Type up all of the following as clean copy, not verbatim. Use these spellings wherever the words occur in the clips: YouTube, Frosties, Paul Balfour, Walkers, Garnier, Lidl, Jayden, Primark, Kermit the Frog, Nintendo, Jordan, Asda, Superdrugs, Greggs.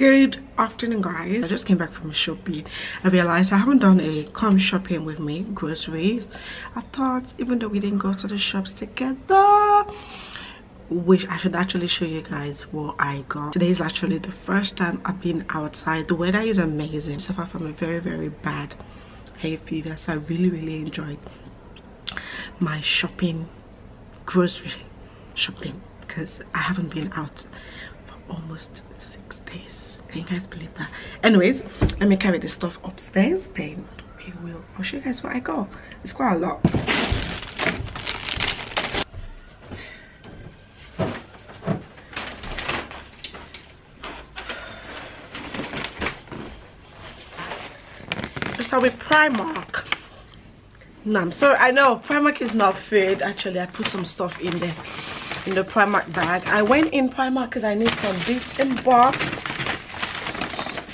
Good afternoon, guys. I just came back from shopping. I realized I haven't done a come shopping with me groceries. I thought, even though we didn't go to the shops together, which I should actually show you guys what I got. Today is actually the first time I've been outside. The weather is amazing. I suffer from a very bad hay fever, so I really enjoyed my shopping, grocery shopping, because I haven't been out for almost 6 days. Can you guys believe that? Anyways, let me carry this stuff upstairs, then I'll show you guys what I got. It's quite a lot. Let's start with Primark. No, I'm sorry, I know Primark is not food. Actually, I put some stuff in there in the Primark bag. I went in Primark because I need some bits and bobs.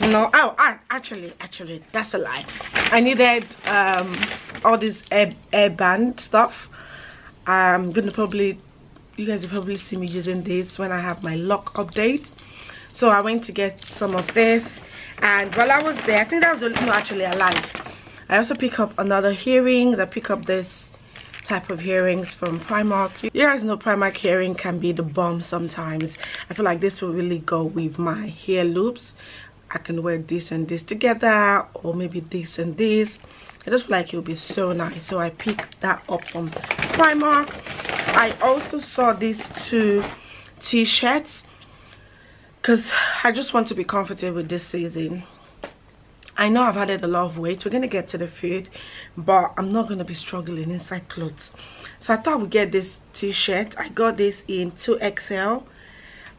No, actually that's a lie. I needed all this airband stuff. I'm gonna probably, you guys will probably see me using this when I have my lock update. So I went to get some of this, and while I was there, I think that was actually I lied. I also pick up another earrings. I pick up this type of earrings from Primark. You guys know Primark earring can be the bomb sometimes. I feel like this will really go with my hair loops. I can wear this and this together, or maybe this and this. I just feel like it'll be so nice, so I picked that up from Primark. I also saw these 2 t-shirts because I just want to be comfortable this season. I know I've added a lot of weight. We're gonna get to the food, but I'm not gonna be struggling inside clothes. So I thought we'd get this t-shirt. I got this in 2XL.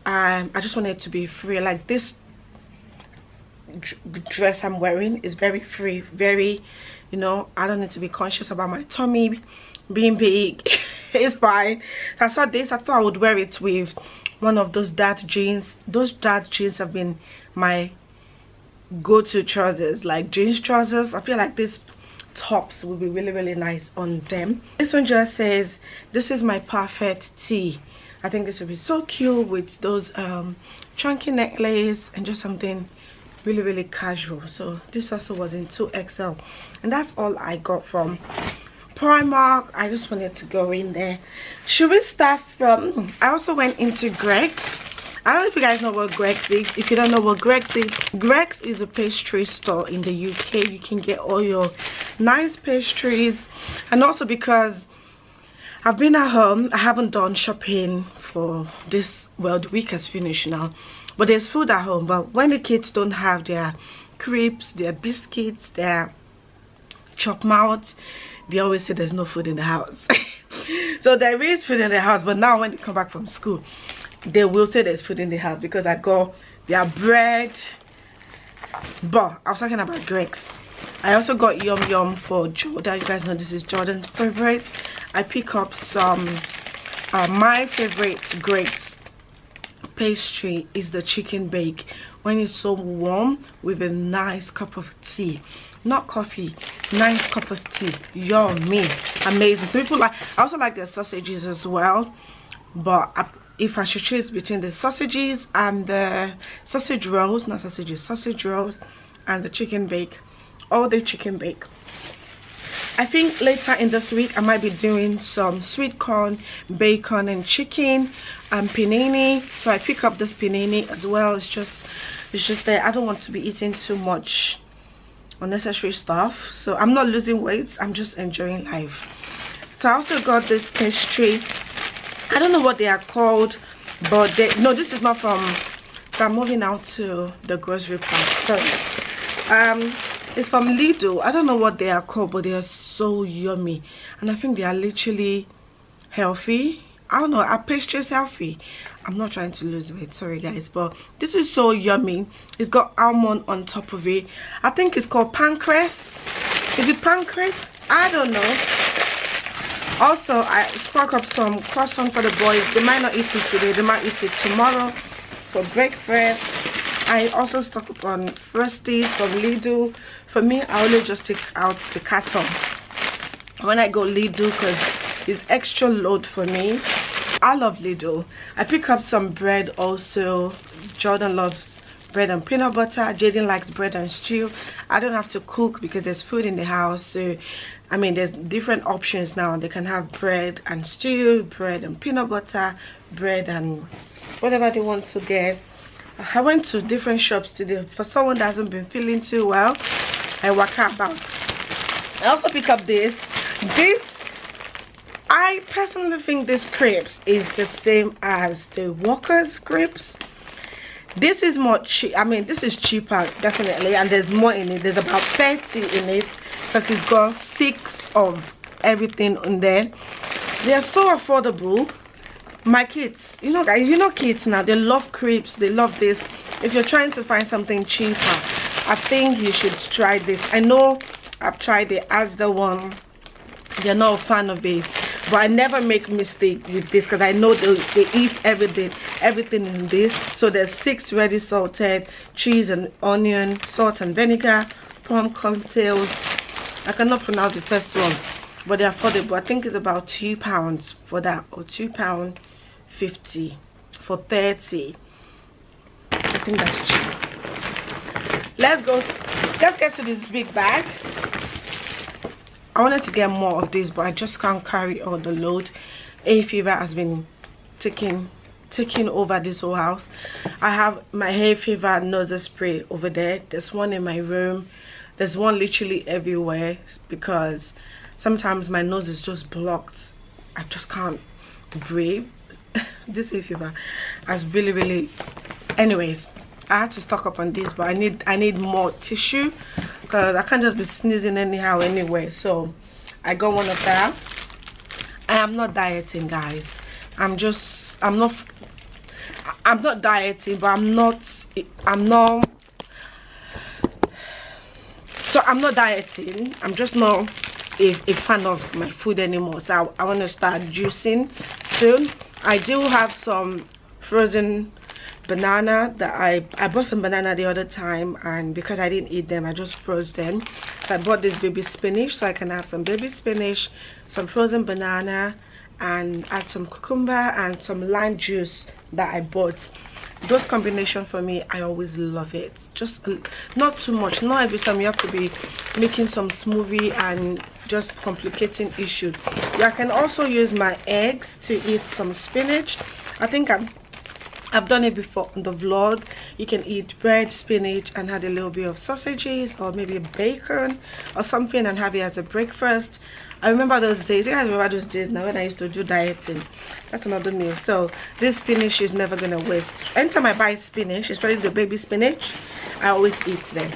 I just wanted to be free. Like, this dress I'm wearing is very free, very, you know, I don't need to be conscious about my tummy being big. It's fine. So I saw this. I thought I would wear it with one of those dart jeans. Those dart jeans have been my go-to trousers, like jeans trousers. I feel like these tops will be really nice on them. This one just says, "This is my perfect tee." I think this will be so cute with those chunky necklace and just something really casual. So this also was in 2XL, and that's all I got from Primark. I just wanted to go in there. Should we start from, I also went into Greggs. I don't know if you guys know what Greggs is. If you don't know what Greggs is, Greggs is a pastry store in the UK. You can get all your nice pastries. And also because I've been at home, I haven't done shopping for this, well, the week has finished now. But there's food at home, but when the kids don't have their crepes, their biscuits, their chop mouths, they always say there's no food in the house. So there is food in the house, but now when they come back from school, they will say there's food in the house because I got their bread. But I was talking about Greggs. I also got Yum Yum for Jordan. You guys know this is Jordan's favorite. I pick up some my favorite Greggs pastry is the chicken bake when it's so warm with a nice cup of tea, not coffee, nice cup of tea. Yummy, amazing. So people like, I also like their sausages as well, but if I should choose between the sausages and the sausage rolls, not sausages, sausage rolls and the chicken bake, all the chicken bake. I think later in this week I might be doing some sweet corn, bacon and chicken and panini. So I pick up this panini as well. It's just there. I don't want to be eating too much unnecessary stuff. So I'm not losing weight, I'm just enjoying life. So I also got this pastry. I don't know what they are called, but they, no, this is not from, so I'm moving out to the grocery part. So it's from Lidl. I don't know what they are called, but they are so yummy. And I think they are literally healthy. I don't know, are pastries healthy? I'm not trying to lose weight, sorry guys. But this is so yummy. It's got almond on top of it. I think it's called pancreas. Is it pancreas? I don't know. Also, I stock up some croissant for the boys. They might not eat it today. They might eat it tomorrow for breakfast. I also stock up on Frosties from Lidl. For me, I only just take out the carton when I go Lidl because it's extra load for me. I love Lidl. I pick up some bread also. Jordan loves bread and peanut butter. Jayden likes bread and stew. I don't have to cook because there's food in the house. So I mean, there's different options now. They can have bread and stew, bread and peanut butter, bread and whatever they want to get. I went to different shops today. For someone that hasn't been feeling too well, I walk about. I also pick up this. I personally think this crepes is the same as the Walkers crepes. This is more cheap. I mean, this is cheaper, definitely, and there's more in it. There's about 30 in it because it's got 6 of everything on there. They are so affordable. My kids, you know kids now, they love crepes, they love this. If you're trying to find something cheaper, I think you should try this. I know I've tried the Asda one. They're not a fan of it, but I never make mistake with this because I know they eat everything in this. So there's 6 ready salted, cheese and onion, salt and vinegar, plum cocktails. I cannot pronounce the first one, but they're affordable. I think it's about £2 for that, or £2.50 for 30. I think that's cheap. Let's get to this big bag. I wanted to get more of this, but I just can't carry all the load. A fever has been taking over this whole house. I have my hay fever nasal spray over there. There's one in my room. There's one literally everywhere because sometimes my nose is just blocked. I just can't breathe. This hay fever has really. Anyways, I had to stock up on this, but I need more tissue because I can't just be sneezing anyhow anyway. So I got one of that. I am not dieting, guys. I'm not dieting, but I'm not dieting. I'm just not a fan of my food anymore. So I want to start juicing soon. I do have some frozen banana that I bought some banana the other time, and because I didn't eat them, I just froze them. So I bought this baby spinach, so I can have some baby spinach, some frozen banana, and add some cucumber and some lime juice that I bought. Those combination for me, I always love it. Just not too much. Not every time you have to be making some smoothie and just complicating issue. I can also use my eggs to eat some spinach. I think I've done it before on the vlog. You can eat bread, spinach, and add a little bit of sausages or maybe bacon or something and have it as a breakfast. I remember those days. You guys remember those days now when I used to do dieting? That's another meal. So this spinach is never gonna waste. Anytime I buy spinach, especially the baby spinach, I always eat them.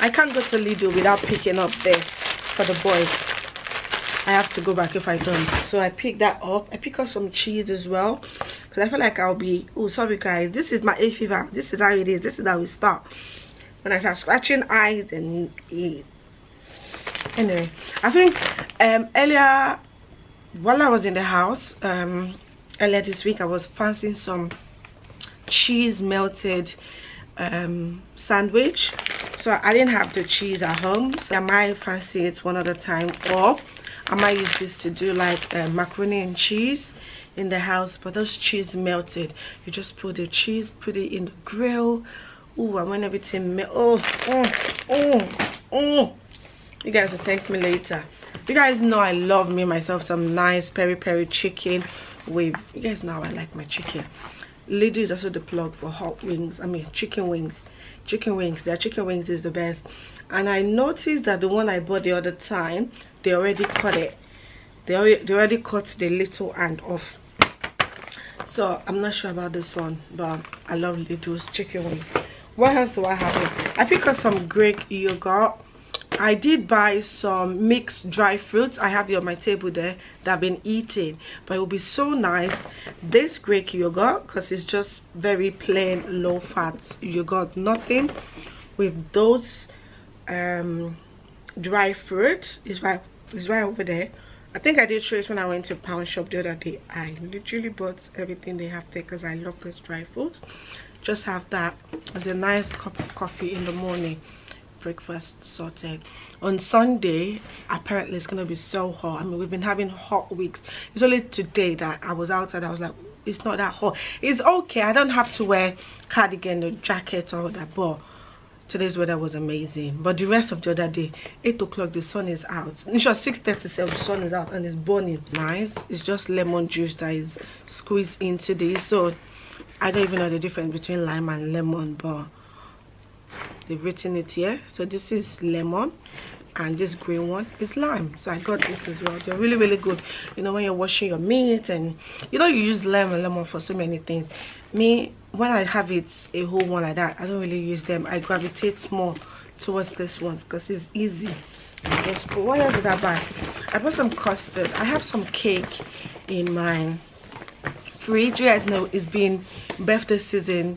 I can't go to Lidl without picking up this for the boys. I have to go back if I don't. So I pick that up. I pick up some cheese as well because I feel like I'll be, oh sorry guys, this is my hay fever. This is how it is. This is how we start. When I start scratching eyes and eat. Anyway, I think earlier while I was in the house earlier this week, I was fancying some cheese melted sandwich. So I didn't have the cheese at home, so I might fancy it one other time, or I might use this to do like macaroni and cheese in the house. But those cheese melted, you just put the cheese, put it in the grill. Oh, and when everything you guys will thank me later. You guys know I love me myself some nice peri-peri chicken with, you guys know I like my chicken. Lidl is also the plug for hot wings. I mean chicken wings. Chicken wings. Their chicken wings is the best. And I noticed that the one I bought the other time, they already cut it. They already cut the little end off. So I'm not sure about this one, but I love Lidl's chicken wings. What else do I have here? I picked up some Greek yogurt. I did buy some mixed dry fruits. I have it on my table there that I've been eating, but it will be so nice this Greek yogurt because it's just very plain low fat yogurt, nothing with those dry fruits. It's right over there. I think I did show it when I went to pound shop the other day. I literally bought everything they have there because I love those dry fruits. Just have that as a nice cup of coffee in the morning. Breakfast sorted. On Sunday apparently it's gonna be so hot. I mean, we've been having hot weeks. It's only today that I was outside, I was like, it's not that hot. It's okay. I don't have to wear cardigan or jacket or all that, but today's weather was amazing. But the rest of the other day, 8 o'clock, the sun is out. In short, 6:37, the sun is out and it's burning. Nice. It's just lemon juice that is squeezed into this. So I don't even know the difference between lime and lemon, but they've written it here. So this is lemon and this green one is lime. So I got this as well. They're really, really good. You know, when you're washing your meat and, you know, you use lime and lemon for so many things. Me, when I have it a whole one like that, I don't really use them. I gravitate more towards this one because it's easy. Just, what else did I buy? I bought some custard. I have some cake in my fridge. You guys know it's been birthday season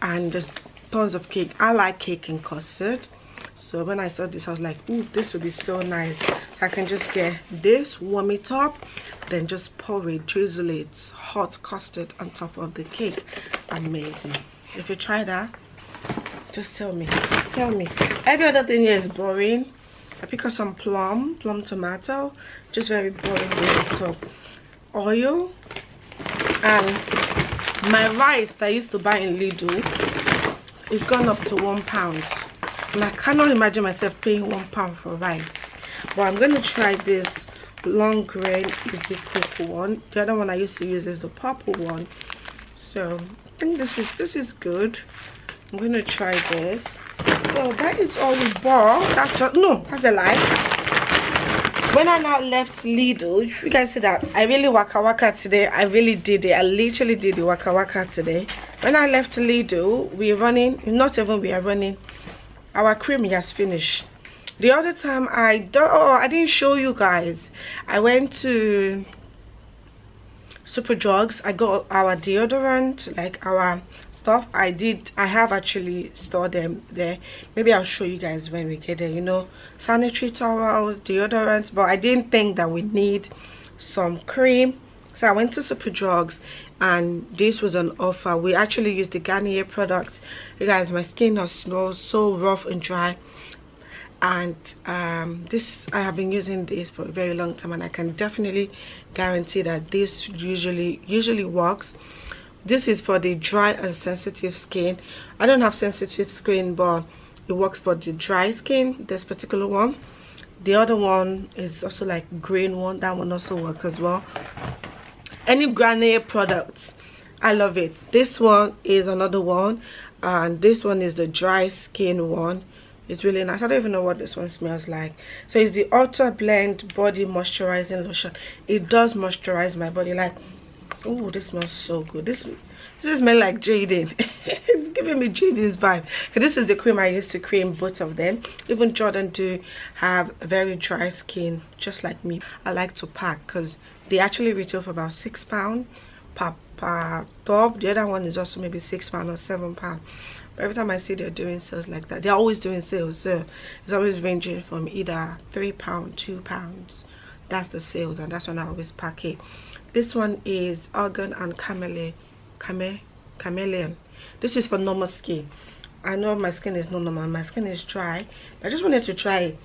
and just tons of cake. I like cake and custard. So when I saw this, I was like, ooh, this would be so nice. So I can just get this, warm it up, then just pour it, drizzle it, hot custard on top of the cake. Amazing. If you try that, just tell me. Tell me. Every other thing here is boring. I pick up some plum tomato, just very boring on top. Oil, and my rice that I used to buy in Lidl is gone up to £1. And I cannot imagine myself paying £1 for rice. But I'm going to try this long grain easy cook one. The other one I used to use is the purple one. So I think this is good. I'm going to try this. So that is all we bought. That's just, no, that's a lie. When I now left Lidl, you guys see that I really waka waka today. I really did it. I literally did the waka waka today. When I left Lidl, we are running. Our cream has finished. The other time I didn't show you guys. I went to Superdrugs. I got our deodorant, like our stuff. I have actually stored them there. Maybe I'll show you guys when we get there. You know, sanitary towels, deodorants. But I didn't think that we need some cream. So I went to Superdrugs and this was on offer. We actually used the Garnier products. You guys, my skin smells so rough and dry. And this, I have been using this for a very long time and I can definitely guarantee that this usually works. This is for the dry and sensitive skin. I don't have sensitive skin, but it works for the dry skin, this particular one. The other one is also like green one. That one also works as well. Any Garnier products, I love it. This one is another one, and this one is the dry skin one. It's really nice. I don't even know what this one smells like. So it's the Ultra Blend Body Moisturizing Lotion. It does moisturize my body. Like, oh, this smells so good. This smells like Jayden. It's giving me Jayden's vibe. This is the cream I used to cream both of them. Even Jordan do have very dry skin, just like me. I like to pack because they actually retail for about £6 per tub. The other one is also maybe £6 or £7. But every time I see they're doing sales like that, they're always doing sales. So it's always ranging from either £3, £2. That's the sales, and that's when I always pack it. This one is Argan and Chameleon. This is for normal skin. I know my skin is not normal. My skin is dry. I just wanted to try it.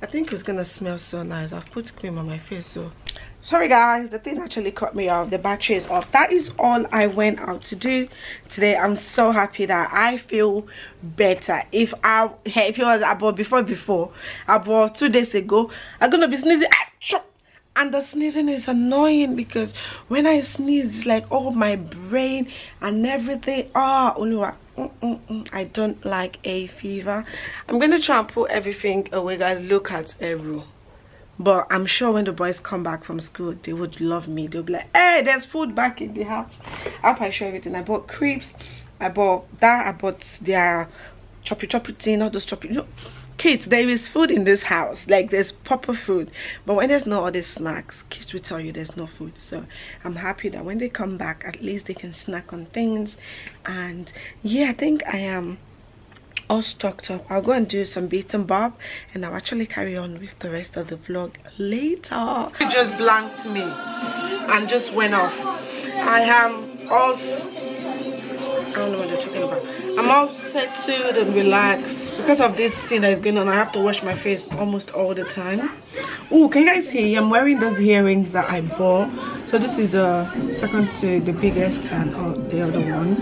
I think it's gonna smell so nice. I've put cream on my face, so sorry guys, the thing actually cut me off. The battery is off. That is all I went out to do today. I'm so happy that I feel better. I bought 2 days ago, I'm gonna be sneezing. And the sneezing is annoying because when I sneeze, it's like, oh, my brain and everything. Ah, I don't like a fever. I'm going to try and put everything away, guys. Look at everyone. But I'm sure when the boys come back from school, they would love me. They'll be like, hey, there's food back in the house. I'll probably show everything. I bought crepes. I bought that. I bought their choppy thing, all those choppy. No. Kids, there is food in this house. Like, there's proper food. But when there's no other snacks, kids will tell you there's no food. So I'm happy that when they come back, at least they can snack on things. And yeah, I think I am all stocked up. I'll go and do some bits and bob, and I'll actually carry on with the rest of the vlog later. You just blanked me and just went off. I am all, I don't know what they're talking about. I'm all settled and relaxed. Because of this thing that is going on, I have to wash my face almost all the time. Oh, can you guys hear? I'm wearing those earrings that I bought. So this is the second to the biggest and the other one.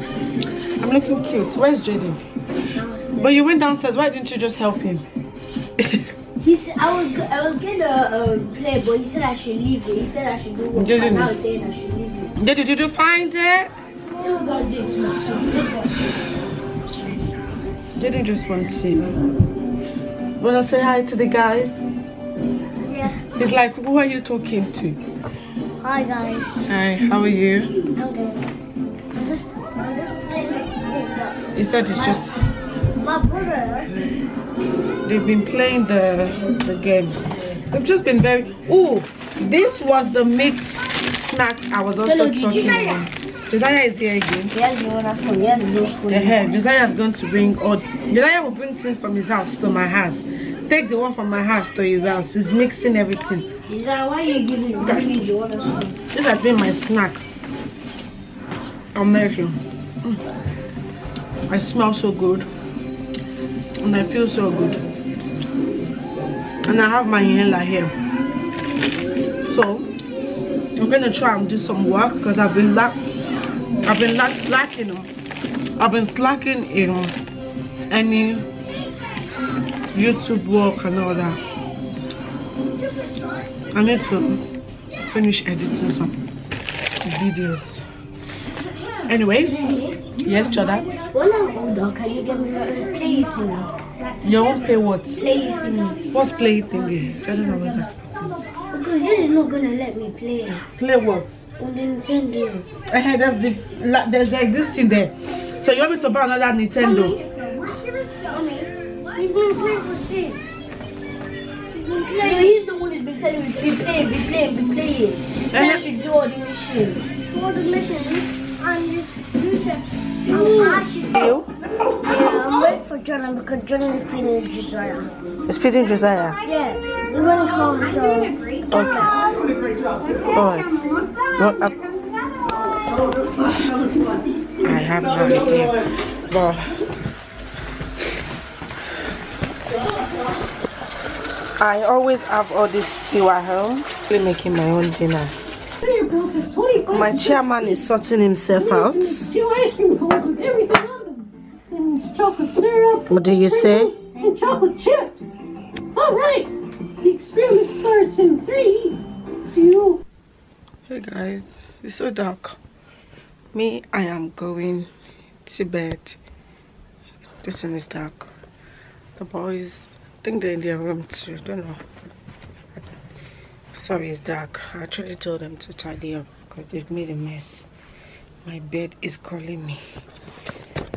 I'm looking cute. Where's Jayden? But you went downstairs. Why didn't you just help him? I was gonna play, but he said I should leave it. He said I should do work. And now he's saying I should leave it. Did you find it? Jayden just want to wanna say hi to the guys. Yeah. He's like, who are you talking to? Hi guys. Hi. How are you? Okay. I'm just playing the game. He said it's just. My brother. They've been playing the game. They've just been very. Oh, this was the mixed snack I was also talking about. Josiah is here again. Josiah is going to bring all. Josiah will bring things from his house to my house. Take the one from my house to his house. He's mixing everything. Josiah, why are you giving me the other stuff? These have been my snacks. Amazing. I smell so good. And I feel so good, and I have my inhaler here, so I'm gonna try and do some work because I've been slacking in any YouTube work and all that. I need to finish editing some videos. Anyways, yes, Jordan. When I'm older, can you get me a play thing? You won't pay what? Play thing. What's play thing? I don't know what's that. Because this is not gonna let me play. Play what? On the Nintendo. Hey, that's the there's like this thing there. So you want me to buy another Nintendo? We've been playing for 6. No, he's the one who's been telling me to be playing. Trying to do all the missions. All the missions. And this I'm waiting for Jordan because Jordan is feeding Josiah. It's feeding Josiah? Yeah. We went home, so. Okay. Alright. Well, I have no idea. Well, I always have all this stew at home. I'm making my own dinner. My chairman is sorting himself out. What do you say? And chocolate chips. All right. The experiment starts in 3, 2. Hey guys, it's so dark. I am going to bed. This one is dark. The boys, I think they're in their room too. Don't know. Sorry, it's dark. I actually told them to tidy up because they've made a mess. My bed is calling me.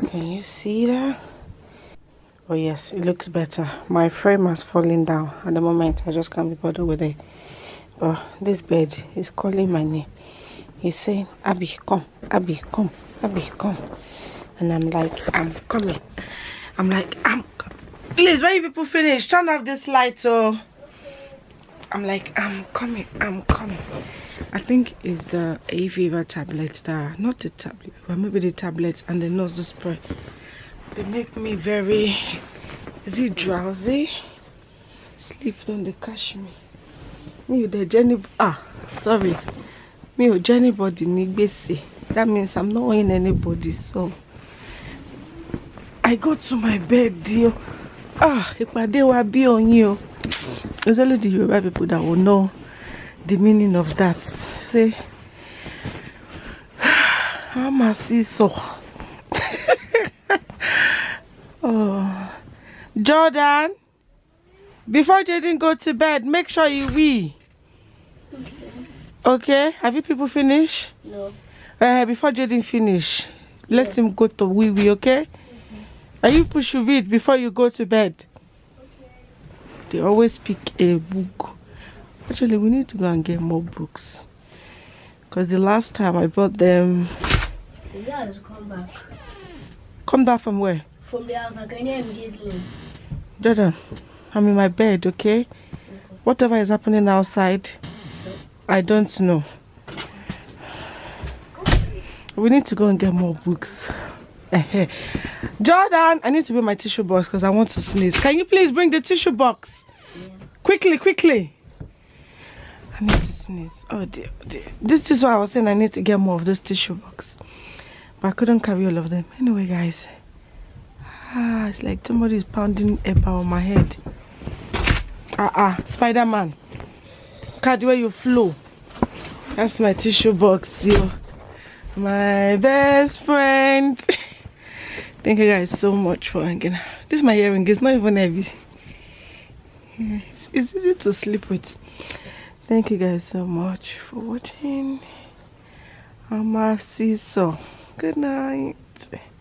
Can you see that? Oh yes, it looks better. My frame has fallen down at the moment. I just can't be bothered with it. But this bed is calling my name. He's saying, Abby, come, Abby, come, Abby, come. And I'm like, I'm coming. I'm like, I'm coming. Please, when you people finish, turn off this light so. I'm like, I'm coming, I'm coming. I think it's the hay fever tablet that, not the tablet, but maybe the tablets and the nasal spray. They make me very, is it drowsy? Sleep, don't they catch me. Me, the Jenny, sorry. Me, Jenny body, nigbesi. That means I'm not owing anybody, so. I go to my bed, dear. If my day will be on you. It's only the Yoruba people that will know the meaning of that. Say, I'm a see-so. Oh, Jordan, before Jayden go to bed, make sure you wee. Okay, have you people finished? No. Before Jayden finish, let him go to wee, okay? Mm-hmm. Are you push you read before you go to bed? They always pick a book. Actually, we need to go and get more books because the last time I bought them. Yeah, come back. Come back from where? From the house. I can hear him giggling. Jordan, I'm in my bed, okay? Whatever is happening outside, I don't know. We need to go and get more books. Jordan, I need to bring my tissue box because I want to sneeze. Can you please bring the tissue box? Yeah. Quickly, quickly. I need to sneeze. using it. Oh dear, dear. This is why I was saying I need to get more of those tissue box. But I couldn't carry all of them. Anyway, guys. Ah, it's like somebody is pounding about my head. Spider-Man. Card where you flew. That's my tissue box, yo. My best friend. Thank you guys so much for hanging out. This is my earring. It's not even heavy. It's easy to sleep with. Thank you guys so much for watching. I'm a seesaw. Good night.